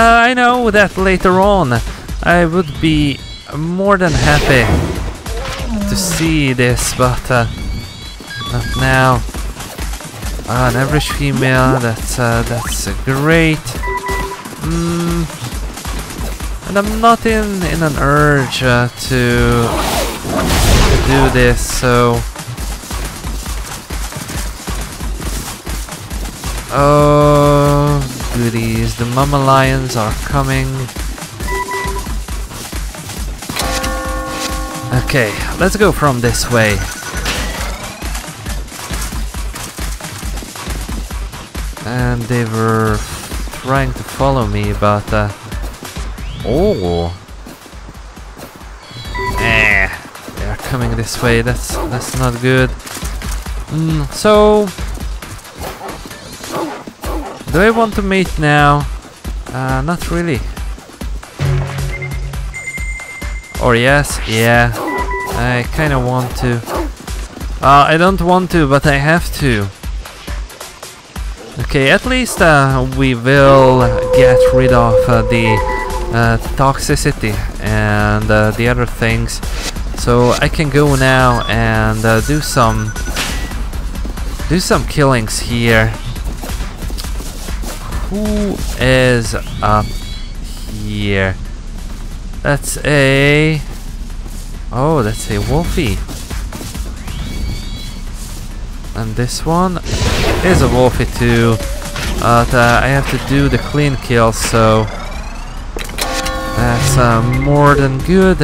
I know that later on I would be more than happy to see this, but not now. An average female, that's great. And I'm not in an urge to do this, so... Oh, goodies, the mama lions are coming. Okay, let's go from this way. And they were trying to follow me, but... oh! Eh, they are coming this way, that's not good. So... Do I want to mate now? Not really. Or yes, yeah. I kinda want to. I don't want to, but I have to. Okay, at least we will get rid of the toxicity and the other things. So I can go now and do some killings here. Who is up here? That's a... Oh, that's a wolfie. And this one is a wolfie too. But I have to do the clean kill, so... That's more than good.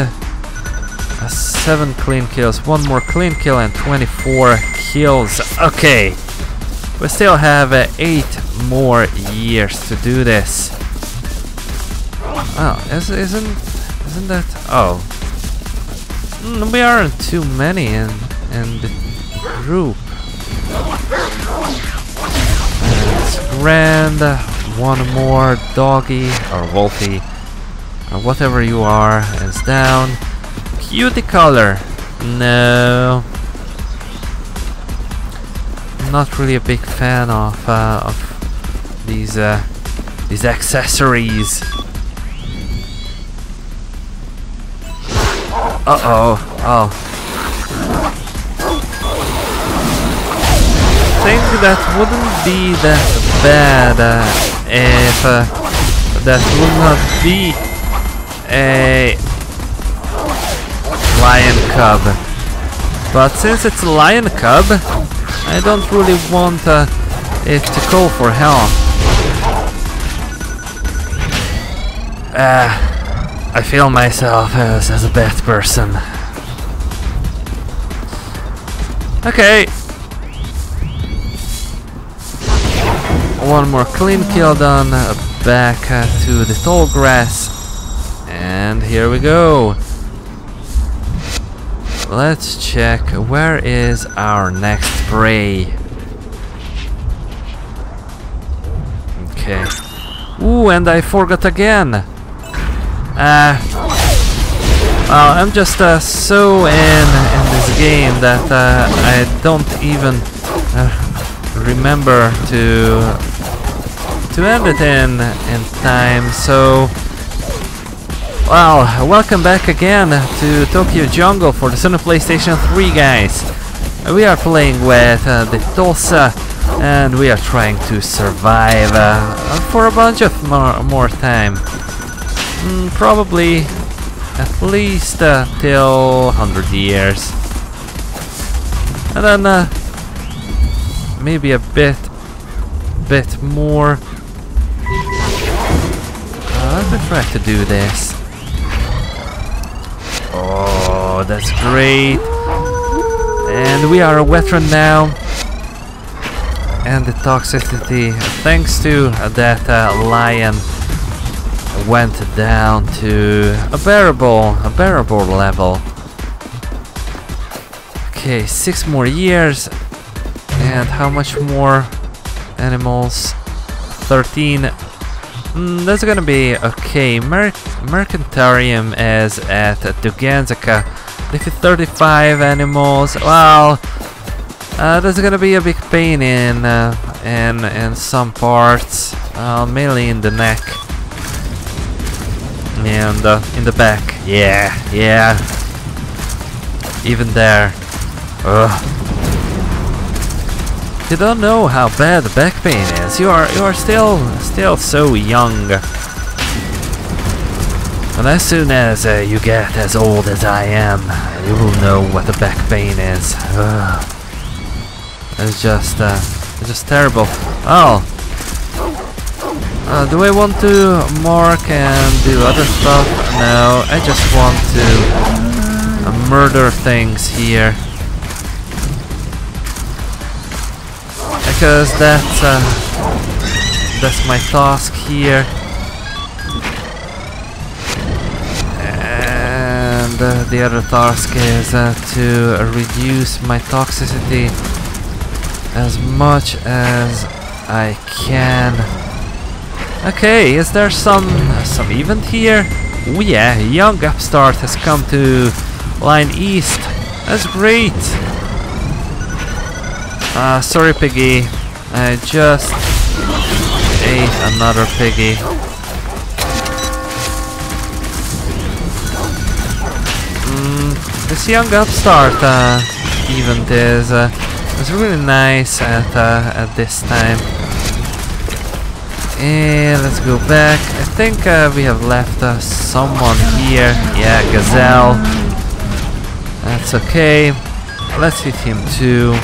7 clean kills, 1 more clean kill and 24 kills. Okay. We still have 8 more years to do this. Oh, isn't that? Oh, we aren't too many in the group. It's grand. One more doggy or wolfie or whatever you are is down. Cutie color. No. Not really a big fan of these accessories. Oh. I think that wouldn't be that bad if that would not be a lion cub. But since it's a lion cub, I don't really want it to call for help. I feel myself as a bad person. Okay. One more clean kill done. Back to the tall grass. And here we go. Let's check, where is our next prey? Okay. Ooh, and I forgot again. I'm just so in this game that I don't even remember to end it in time, so... Well, welcome back again to Tokyo Jungle for the Sony PlayStation 3, guys. We are playing with the Tosa, and we are trying to survive for a bunch of more time. Probably at least till 100 years. And then maybe a bit more. Let me try to do this. Oh, that's great. And we are a veteran now. And the toxicity, thanks to that lion, went down to a bearable level. Okay, 6 more years. And how much more animals? 13. That's gonna be okay. Mercantorium is at Dogenzaka. Defeat 35 animals. Well, that's gonna be a big pain in some parts, mainly in the neck. and in the back. Yeah, yeah. Even there. Ugh. You don't know how bad the back pain is. You are still so young. And as soon as you get as old as I am, you will know what the back pain is. Ugh. It's just terrible. Oh. Do I want to mark and do other stuff? No, I just want to murder things here. Because that's my task here. And the other task is to reduce my toxicity as much as I can. Okay, is there some event here? Oh yeah, young upstart has come to Line East. That's great. Sorry piggy, I just ate another piggy. This young upstart event is really nice at this time. And let's go back. I think we have left someone here. Yeah, Gazelle. That's okay. Let's hit him too.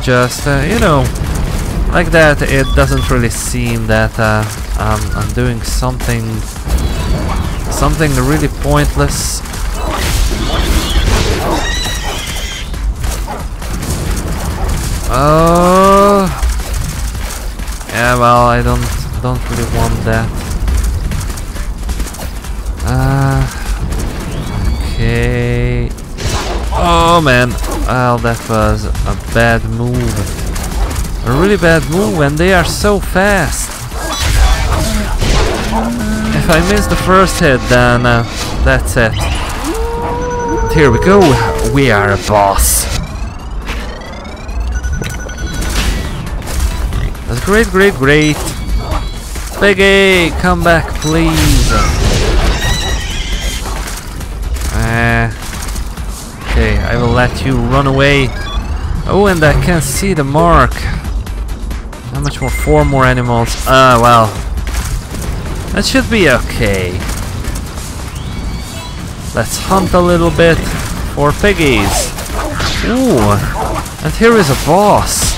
Just, you know, like that, it doesn't really seem that I'm doing something really pointless. Oh. Yeah, well, I don't really want that. Okay. Oh man, well, that was a bad move. A really bad move, and they are so fast. If I miss the first hit, then that's it. Here we go. We are a boss. That's great, great, great. Piggy, come back, please. Okay, I will let you run away. Oh, and I can't see the mark. How much more? 4 more animals. Ah, well. That should be okay. Let's hunt a little bit for piggies. Ooh, and here is a boss.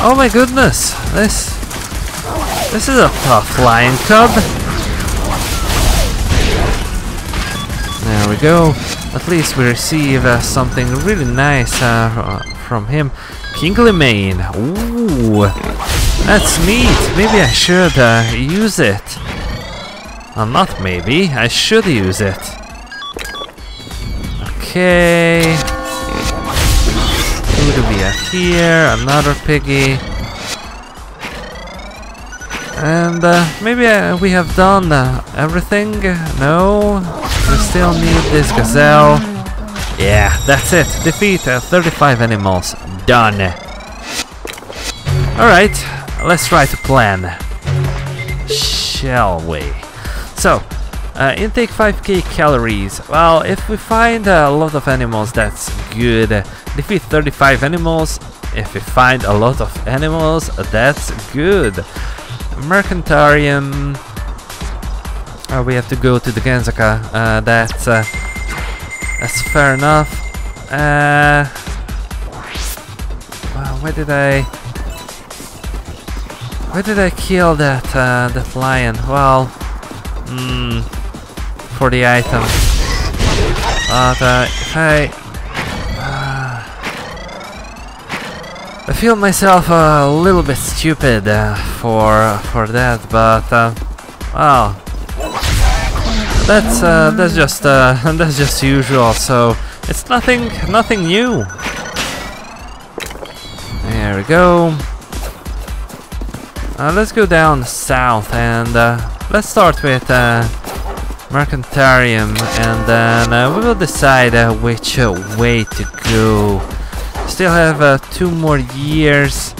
Oh my goodness, this is a tough lion cub. There we go. At least we receive something really nice from him. Kingly mane. Ooh, that's neat. Maybe I should use it. Not maybe. I should use it. Okay. Who do we have here? Another piggy. And maybe we have done everything. No, we still need this gazelle. Yeah, that's it. Defeat 35 animals. Done. Alright, let's try to plan. Shall we? So, intake 5k calories. Well, if we find a lot of animals, that's good. Defeat 35 animals. If we find a lot of animals, that's good. Mercantorium. We have to go to the Genzaka. That's fair enough. Why did I kill that lion? Well, for the item. But if I feel myself a little bit stupid for that, but well, that's just usual. So it's nothing new. There we go. Let's go down south and let's start with Mercantorium, and then we will decide which way to go. Still have 2 more years.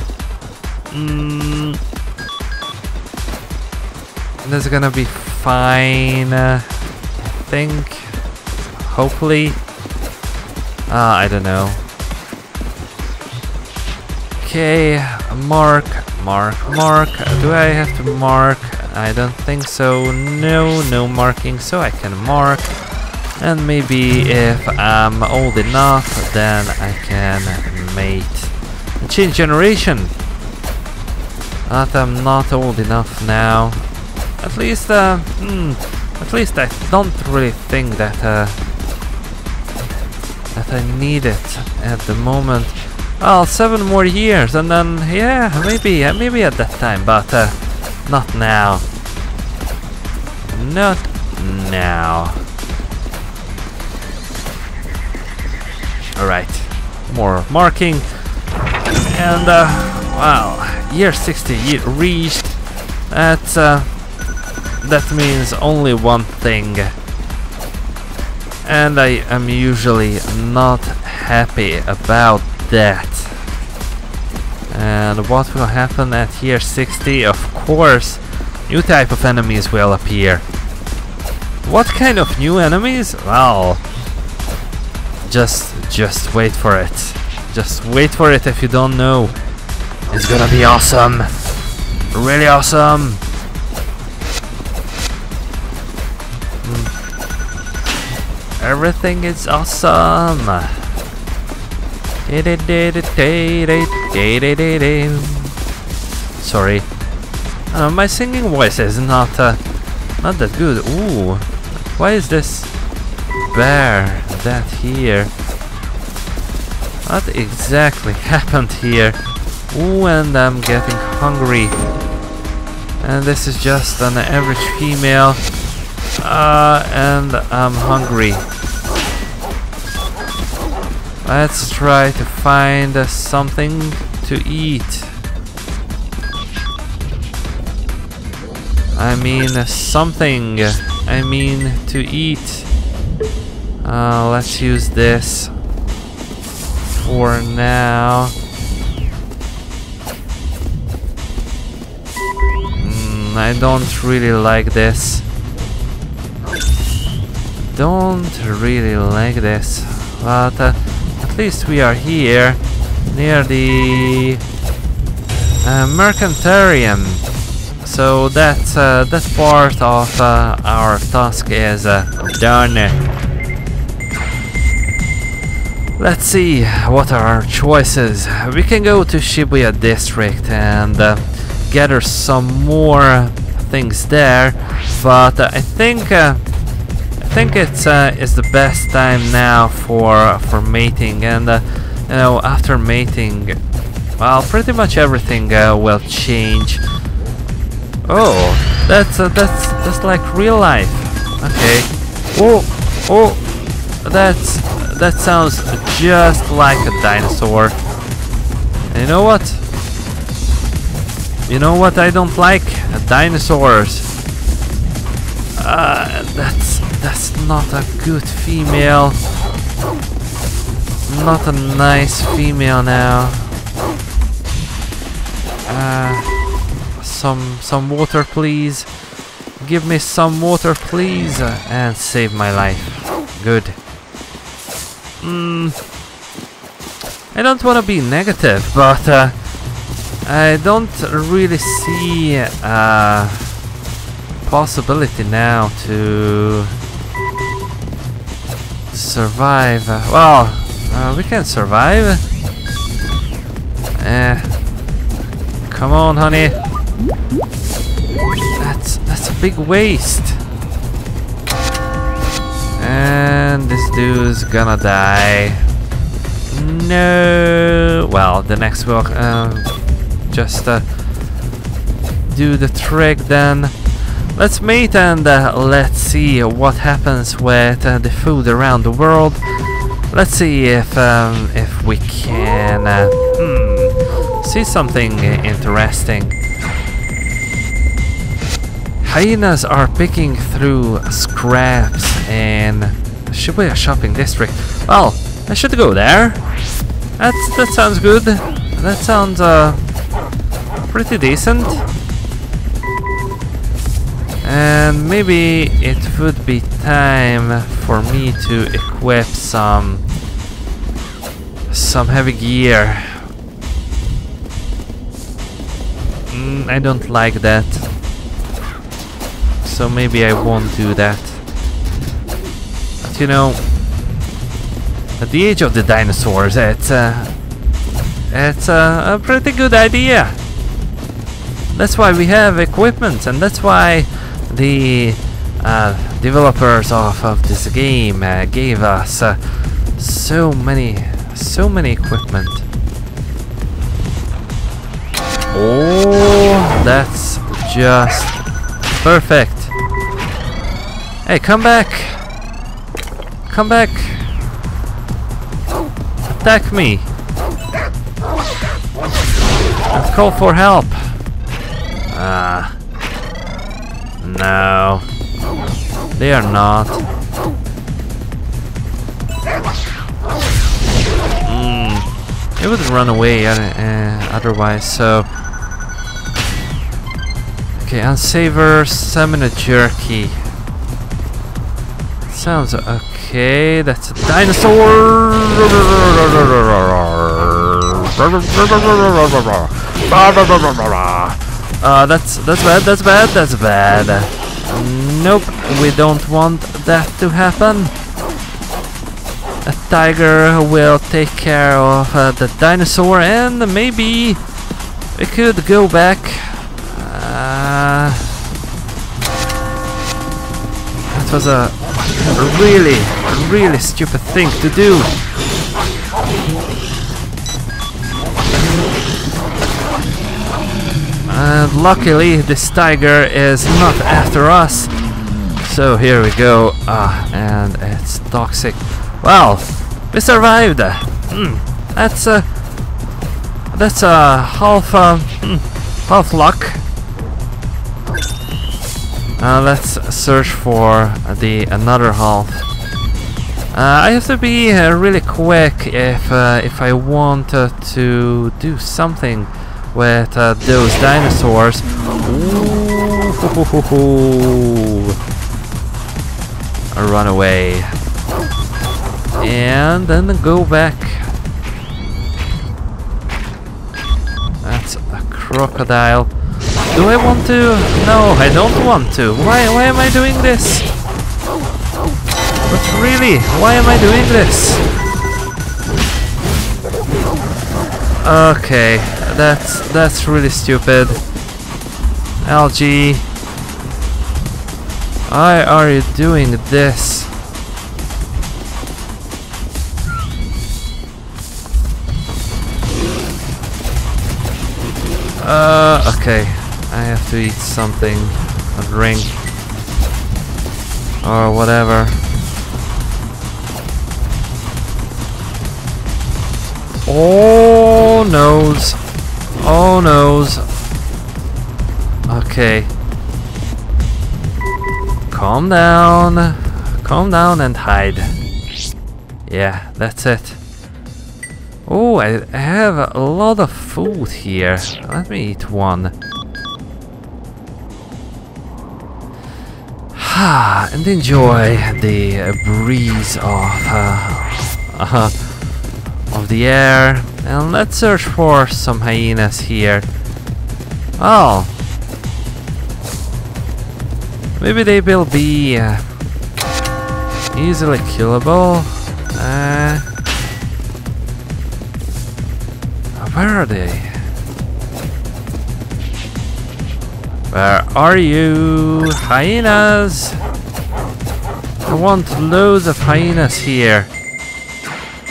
And this is gonna be fine, I think. Hopefully. I don't know. Okay, mark, mark, mark. Do I have to mark? I don't think so. No, no marking, so I can mark. And maybe if I'm old enough, then I can mate. Change generation! But I'm not old enough now. At least, at least I don't really think that, that I need it at the moment. Oh, 7 more years, and then, yeah, maybe at that time, but not now. Not now. Alright, more marking. And, wow, year 60 reached. That's, that means only one thing. And I am usually not happy about that. And what will happen at year 60? Of course, new type of enemies will appear. What kind of new enemies? Well, just wait for it. Just wait for it if you don't know. It's gonna be awesome. Really awesome. Everything is awesome. Sorry, my singing voice is not that good. Ooh, why is this bear that here? What exactly happened here? Ooh, and I'm getting hungry. And this is just an average female. And I'm hungry. Let's try to find something to eat. I mean something. I mean to eat. Let's use this for now. I don't really like this. Don't really like this, but at least we are here near the Mercantorium. So that part of our task is done. Let's see what are our choices. We can go to Shibuya district and gather some more things there, but I think it's the best time now for mating, and you know, after mating, well, pretty much everything will change. Oh, that's like real life. Okay. Oh, that sounds just like a dinosaur. And you know what? You know what I don't like? Dinosaurs. That's not a good female. Not a nice female now. Some water, please. Give me some water, please, and save my life. Good. I don't want to be negative, but I don't really see possibility now to survive. Well, we can survive. Come on, honey. That's a big waste. And this dude's gonna die. No. Well, the next will just do the trick then. Let's mate and let's see what happens with the food around the world. Let's see if we can see something interesting. Hyenas are picking through scraps in Shibuya shopping district. Well, I should go there. That sounds good. That sounds pretty decent. And maybe it would be time for me to equip some heavy gear. I don't like that. So maybe I won't do that. But you know, at the age of the dinosaurs, it's a pretty good idea. That's why we have equipment, and that's why the developers of this game gave us so many equipment. Oh, that's just perfect. Hey, come back! Come back! Attack me! And call for help! Ah. No, they are not. It would run away otherwise, so... Okay, unsavour stamina jerky. Sounds okay, that's a dinosaur! That's bad. Nope, we don't want that to happen. A tiger will take care of the dinosaur, and maybe we could go back. That was a really stupid thing to do. And luckily this tiger is not after us. So here we go. And it's toxic. Well, we survived. That's a half luck. Let's search for the another half. I have to be really quick if I want to do something with those dinosaurs. Run away. And then go back. That's a crocodile. Do I want to? No, I don't want to. Why am I doing this? But really, why am I doing this? Okay, that's really stupid. Algae, why are you doing this? Okay, I have to eat something, a drink, or whatever. Oh noes. Oh noes. Okay. Calm down. Calm down and hide. Yeah, that's it. Oh, I have a lot of food here. Let me eat one. Ha! And enjoy the breeze of the air, and let's search for some hyenas here. Oh, maybe they will be easily killable. Where are they? Where are you, hyenas? I want loads of hyenas here.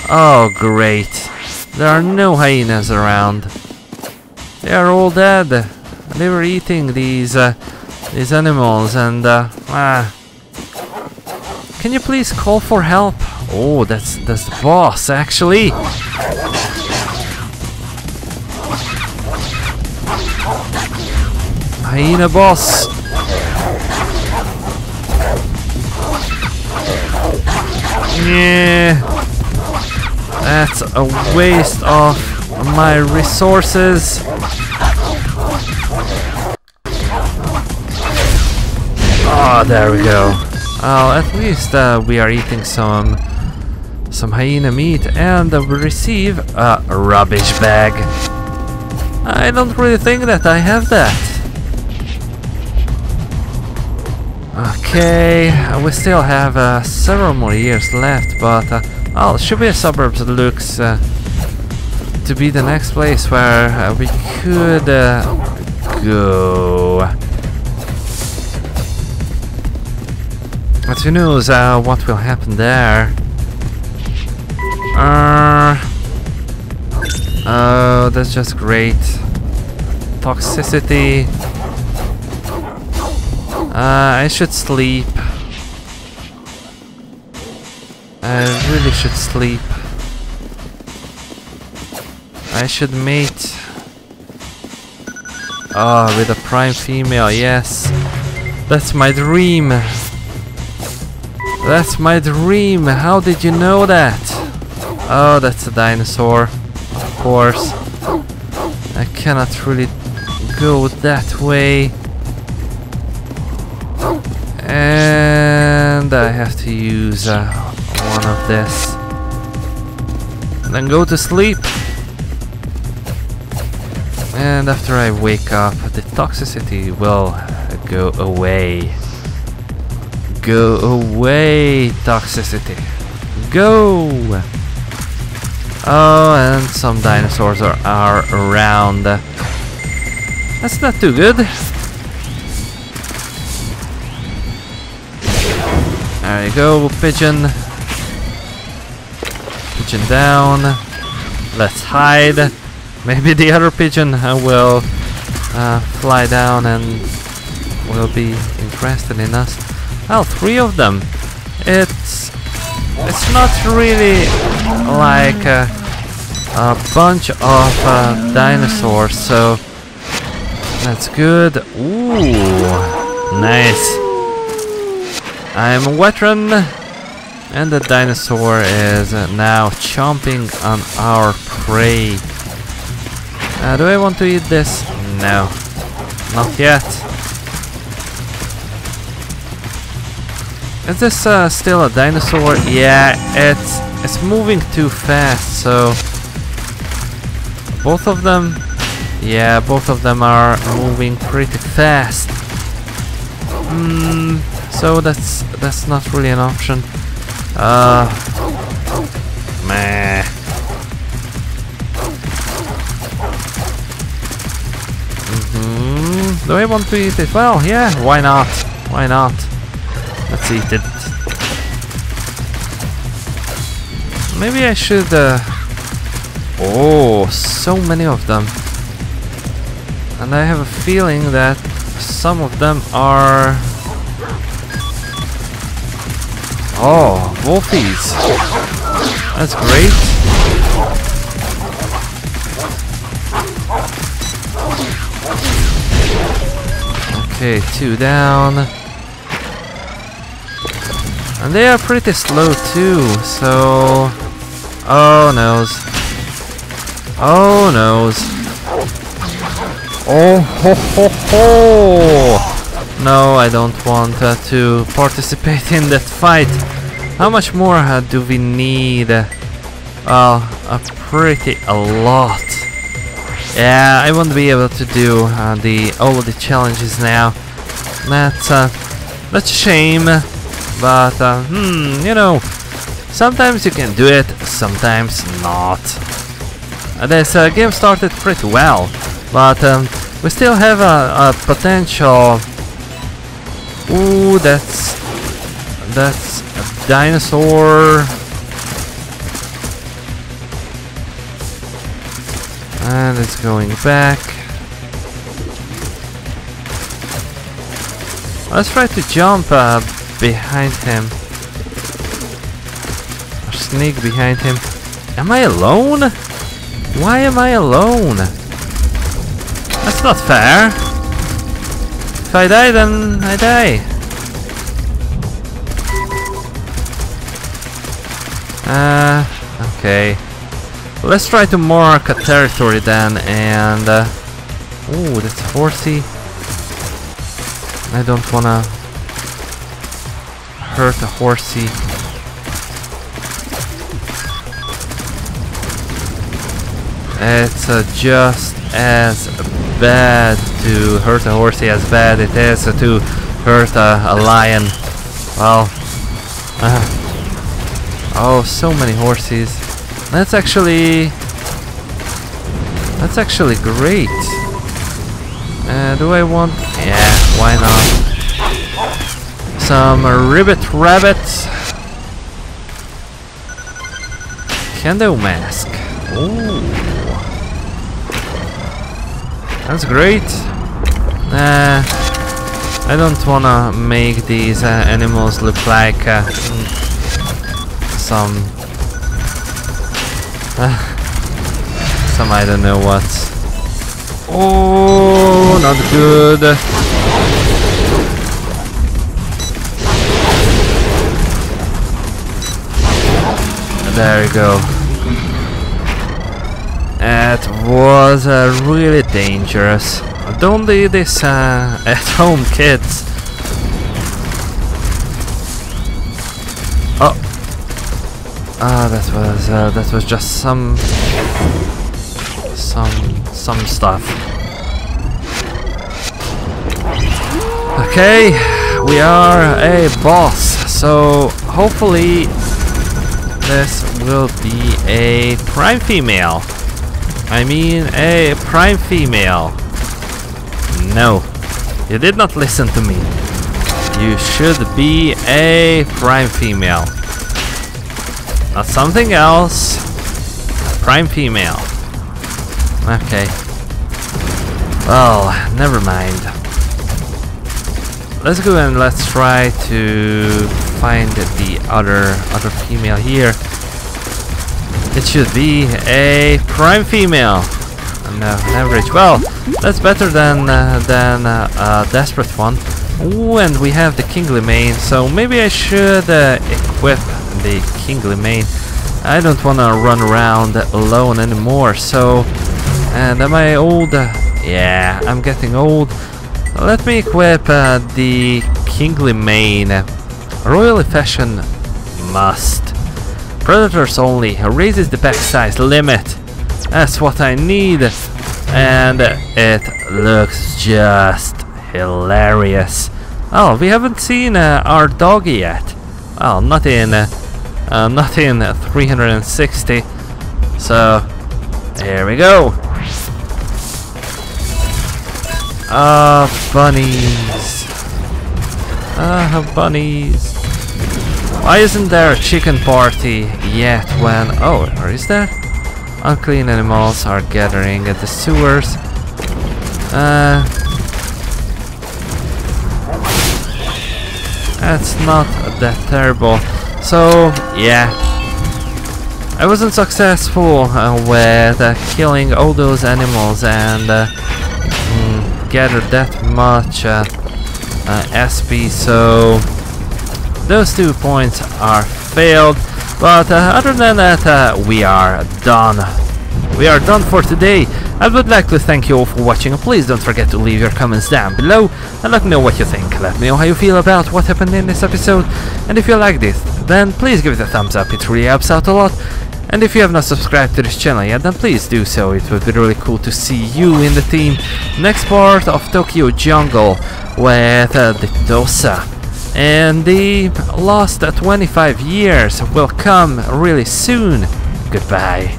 Oh great, there are no hyenas around. They are all dead. They were eating these animals and Can you please call for help? Oh, that's the boss actually. Hyena boss. Yeah. That's a waste of my resources. Ah, oh, there we go. Well, at least we are eating some hyena meat, and we receive a rubbish bag. I don't really think that I have that. Okay, we still have several more years left, but well, Shibuya Suburbs looks to be the next place where we could go. But who knows what will happen there. Oh, that's just great. Toxicity. I should sleep. I really should sleep. I should mate. Oh, with a prime female, yes. That's my dream. That's my dream. How did you know that? Oh, that's a dinosaur. Of course. I cannot really go that way. And I have to use one of this. And then go to sleep. And after I wake up, the toxicity will go away. Go away, toxicity. Go! Oh, and some dinosaurs are around. That's not too good. There you go, pigeon. Pigeon down. Let's hide. Maybe the other pigeon will fly down and will be interested in us. Well, three of them. It's not really like a bunch of dinosaurs, so that's good. Ooh, nice. I'm a veteran, and the dinosaur is now chomping on our prey. Do I want to eat this? No, not yet. Is this still a dinosaur? Yeah, it's moving too fast. So both of them, yeah, both of them are moving pretty fast. So that's not really an option. Meh. Do I want to eat it? Well, yeah, why not? Why not? Let's eat it. Maybe I should... Oh, so many of them. And I have a feeling that some of them are... Oh, wolfies. That's great. Okay, two down. And they are pretty slow too, so... Oh noes. Oh noes. Oh ho ho ho! No, I don't want to participate in that fight. How much more do we need? Well, a lot. Yeah, I won't be able to do all of the challenges now. That's a shame. But you know, sometimes you can do it, sometimes not. This game started pretty well, but we still have a potential. Ooh, that's a dinosaur. And it's going back. Let's try to jump behind him. Or sneak behind him. Am I alone? Why am I alone? That's not fair. If I die, then I die. Okay. Let's try to mark a territory then, and... ooh, that's horsey. I don't wanna hurt a horsey. It's just as bad to hurt a horsey as bad it is to hurt a lion. Well, oh, so many horses. That's actually great. Do I want? Yeah, why not? Some ribbit rabbits. Kendo mask. Ooh, that's great. I don't wanna make these animals look like some I don't know what. Oh, not good. There you go. It was really dangerous. Don't do this at home, kids. Oh, that was just some stuff. Okay, we are a boss, so hopefully this will be a prime female. I mean a prime female. No, you did not listen to me. You should be a prime female. Not something else. Prime female. Okay. Well, never mind. Let's go and let's try to find the other female here. It should be a prime female. No, average. Well, that's better than a desperate one. Ooh, and we have the kingly mane, so maybe I should equip the kingly mane. I don't want to run around alone anymore. So, and am I old? Yeah, I'm getting old. Let me equip the kingly mane. Royally fashioned must. Predators only. Raises the pack size limit. That's what I need, and it looks just hilarious. Oh, we haven't seen our doggy yet. Well, not in 360. So here we go. Ah, bunnies. Ah, bunnies. Why isn't there a chicken party yet? When? Oh, or is there? Unclean animals are gathering at the sewers. That's not that terrible. So, yeah. I wasn't successful with killing all those animals and gathered that much SP, so those 2 points are failed. But other than that, we are done. We are done for today. I would like to thank you all for watching. Please don't forget to leave your comments down below and let me know what you think. Let me know how you feel about what happened in this episode. And if you like this, then please give it a thumbs up. It really helps out a lot. And if you have not subscribed to this channel yet, then please do so. It would be really cool to see you in the team. Next part of Tokyo Jungle with the Tosa. And the last 25 years will come really soon. Goodbye.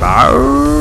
Bye.